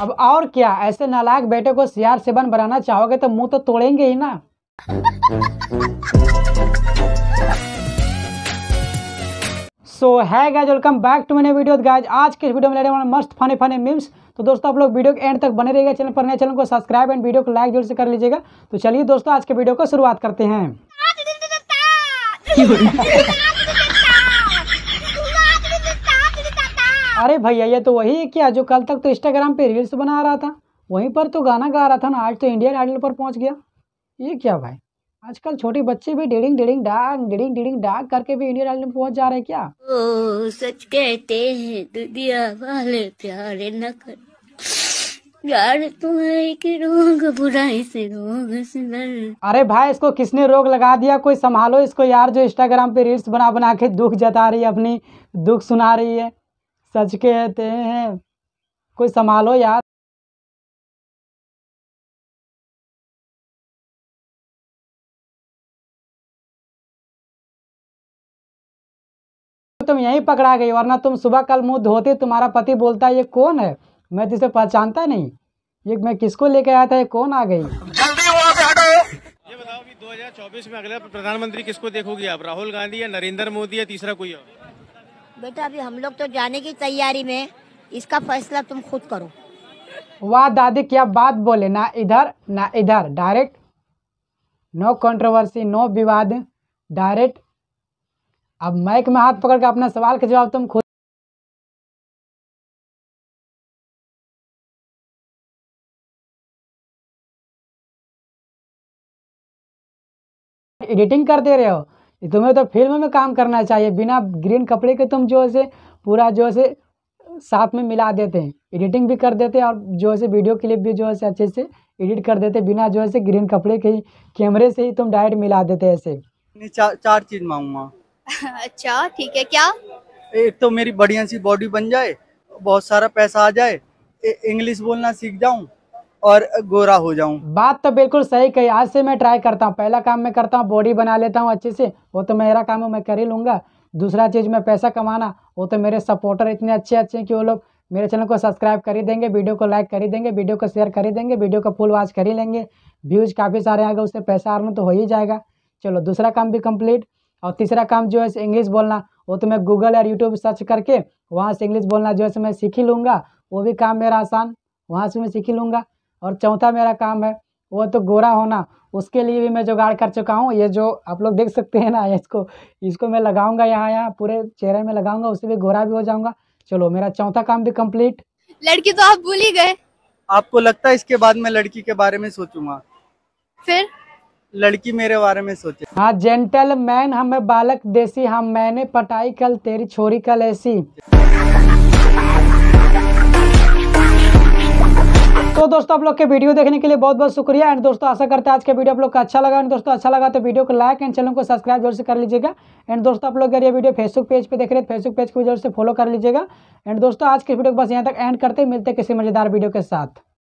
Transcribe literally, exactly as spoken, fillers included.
अब और क्या, ऐसे नालायक बेटे को सी आर सेवन बनाना चाहोगे तो मुंह तो तोड़ेंगे ही ना। सो है guys, welcome back to my new video. Guys आज के इस वीडियो में ले रहे हैं मस्त फनी फनी मीम्स। तो दोस्तों आप लोग वीडियो के एंड तक बने रहिएगा। चैनल पर नए चैनल को सब्सक्राइब एंड वीडियो को लाइक जरूर से कर लीजिएगा। तो चलिए दोस्तों आज के वीडियो को शुरुआत करते हैं। अरे भैया ये तो वही है क्या जो कल तक तो इंस्टाग्राम पे रील्स बना रहा था, वहीं पर तो गाना गा रहा था ना, आज तो इंडियन आइडल पर पहुंच गया। ये क्या भाई, आजकल छोटे बच्चे भी डिडिंग डिडिंग डांग डिडिंग डिडिंग डांग करके भी इंडियन आइडल में पहुंच जा रहे हैं क्या? ओ, सच कहते हैं दुनिया वाले प्यारे न कर यार तुम्हारे की रोग बुराई से रोग सुनल। अरे भाई इसको किसने रोग लगा दिया, कोई संभालो इसको यार, जो इंस्टाग्राम पे रील्स बना बना के दुख जता रही है, अपनी दुख सुना रही है। सच कहते हैं, कोई संभालो यार। तुम यहीं पकड़ा गई, वरना तुम सुबह कल मुंह धोते तुम्हारा पति बोलता है ये कौन है, मैं तुझे पहचानता नहीं, ये मैं किसको लेके आया था, ये कौन आ गई। जल्दी वहां से हटो। ये बताओ कि दो हज़ार चौबीस में अगला प्रधानमंत्री किसको देखोगी आप, राहुल गांधी या नरेंद्र मोदी या तीसरा कोई और? बेटा अभी हम लोग तो जाने की तैयारी में, इसका फैसला तुम खुद करो। वाह दादी क्या बात बोले, ना इधर ना इधर, डायरेक्ट, नो कंट्रोवर्सी नो विवाद, डायरेक्ट। अब माइक में हाथ पकड़ के अपना सवाल का जवाब तुम खुद। एडिटिंग कर दे रहे हो, तुम्हें तो फिल्म में काम करना चाहिए, बिना ग्रीन कपड़े के तुम जो है पूरा जो है साथ में मिला देते हैं, एडिटिंग भी कर देते हैं और जो है वीडियो क्लिप भी जो है अच्छे से एडिट कर देते, बिना जो है ग्रीन कपड़े के ही, कैमरे से ही तुम डायरेक्ट मिला देते ऐसे। चा, चार चीज मांगूंगा। अच्छा ठीक है क्या? एक तो मेरी बढ़िया सी बॉडी बन जाए, बहुत सारा पैसा आ जाए, इंग्लिश बोलना सीख जाऊँ और गोरा हो जाऊं। बात तो बिल्कुल सही कही, आज से मैं ट्राई करता हूँ, पहला काम मैं करता हूँ बॉडी बना लेता हूँ अच्छे से, वो तो मेरा काम है मैं कर ही लूँगा। दूसरा चीज़ मैं पैसा कमाना, वो तो मेरे सपोर्टर इतने अच्छे अच्छे हैं कि वो लोग मेरे चैनल को सब्सक्राइब कर ही देंगे, वीडियो को लाइक कर ही देंगे, वीडियो को शेयर कर ही देंगे, वीडियो को फुल वॉच कर ही लेंगे, व्यूज़ काफ़ी सारे आएगा, उससे पैसा अर्न तो हो ही जाएगा। चलो दूसरा काम भी कम्प्लीट, और तीसरा काम जो है इंग्लिश बोलना, वो तो मैं गूगल या यूट्यूब सर्च करके वहाँ से इंग्लिश बोलना जो है मैं सीख ही लूँगा, वो भी काम मेरा आसान, वहाँ से मैं सीख ही लूँगा। और चौथा मेरा काम है वो तो गोरा होना, उसके लिए भी मैं जुगाड़ कर चुका हूँ, ये जो आप लोग देख सकते हैं ना, इसको इसको मैं लगाऊंगा यहाँ यहाँ पूरे चेहरे में लगाऊंगा, उससे भी गोरा भी हो जाऊंगा। चलो मेरा चौथा काम भी कंप्लीट। लड़की तो आप भूल ही गए। आपको लगता है इसके बाद मैं लड़की के बारे में सोचूंगा, फिर लड़की मेरे बारे में सोचे। हाँ जेंटलमैन हमें बालक देसी, हम मैंने पटाई कल तेरी छोरी कल ऐसी। तो दोस्तों आप लोग के वीडियो देखने के लिए बहुत बहुत शुक्रिया। एंड दोस्तों आशा करते हैं आज के वीडियो आप लोग का अच्छा लगा। एंड दोस्तों अच्छा लगा तो वीडियो को लाइक एंड चैनल को सब्सक्राइब जरूर से कर लीजिएगा। एंड दोस्तों आप लोग अगर ये वीडियो फेसबुक पेज पे देख रहे हैं फेसबुक पेज को जरूर से फॉलो कर लीजिएगा। एंड दोस्तों आज के वीडियो को बस यहाँ तक एंड करते, मिलते किसी मजेदार वीडियो के साथ।